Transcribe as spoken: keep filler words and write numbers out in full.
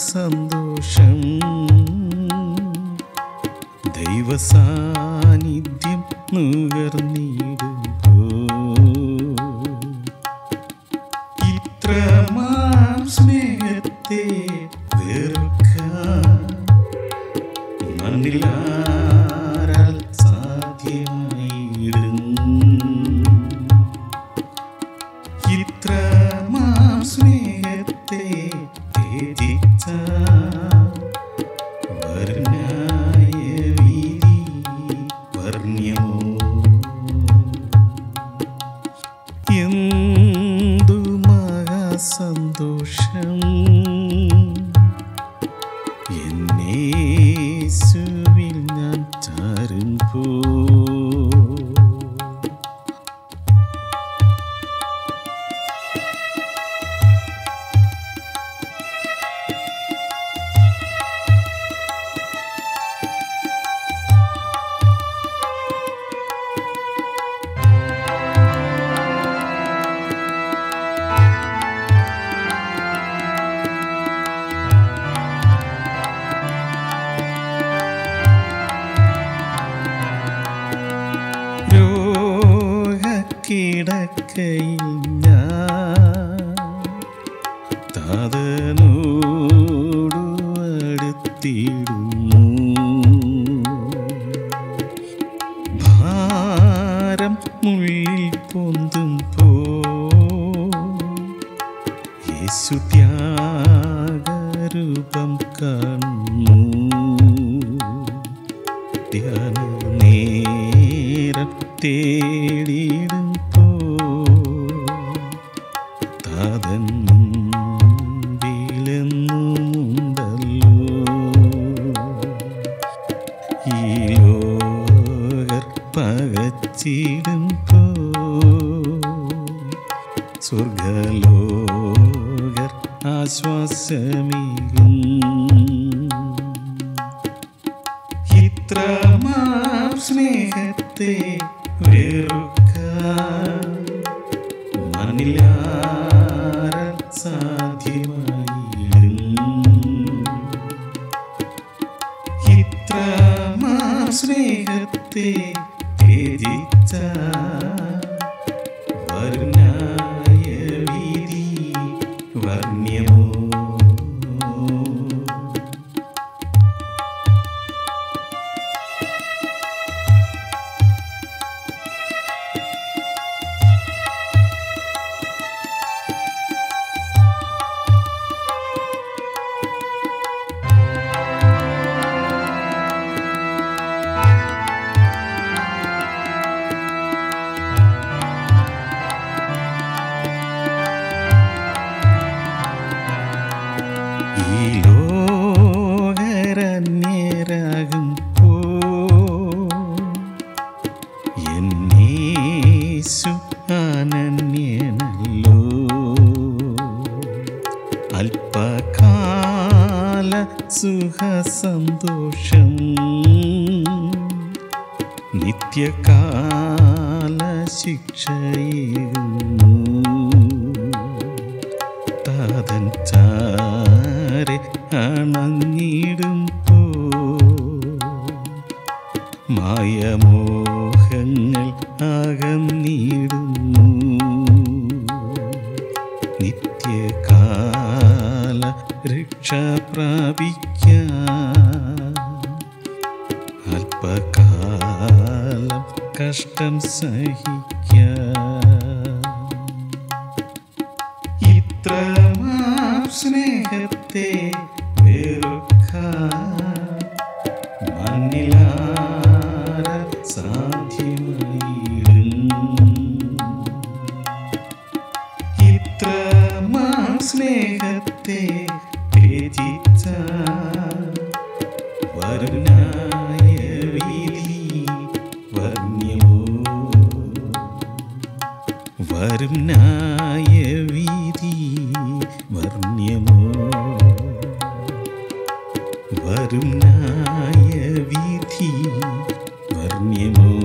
सन्तोषं दैव सानिध्यं नुगर्नीडुम्पोल इत्र मां स्नेहते वेरुक्कान मन्निलाराल साध्यमायिडुम इत्र मां स्नेहते वर्णाय वीति वर्ण्यो यंदु महा सन्दोषं येनेसुविल नान तारुम्पो। താതനോടു അടുത്തിടുന്നു ഭാരം മുള്ളിൽ പൊന്തുമ്പോൾ യേശു ത്യാഗരൂപം കാണുന്നു ധ്യാന നേരം തേടിടും സ്വർഗലോകർ ആശ്വാസമേകും ഇത്ര മാം സ്നേഹത്തെ വെറുക്കാൻ മണ്ണിലാരാൽ സാധ്യമായിടും ഇത്ര മാം സ്നേഹത്തെ വർണ്ണായ വീതി വർണ്യമോ। അൽപകാല സുഖസന്തോഷം നിത്യകാല ശിക്ഷയേകുന്നു താതൻ ചാരെ അണഞ്ഞിടുമ്പോൾ മായമോഹങ്ങൾ അകന്നിടുന്നു നിത്യകാല രക്ഷ പ്രാപിക്കാൻ അല്പകാലം കഷ്ടം സഹിക്കാൻ ഇത്ര മാം സ്നേഹത്തെ വെറുക്കാൻ മണ്ണിലാരാൽ സാധ്യമായിടും സ്നേഹത്തെ ത്യജിച്ച വർണ്ണായ വീതി വർണ്യമോ വർണ്ണായ വീതി വർണ്യമോ വർണ്ണായ വീതി വർണ്യമോ।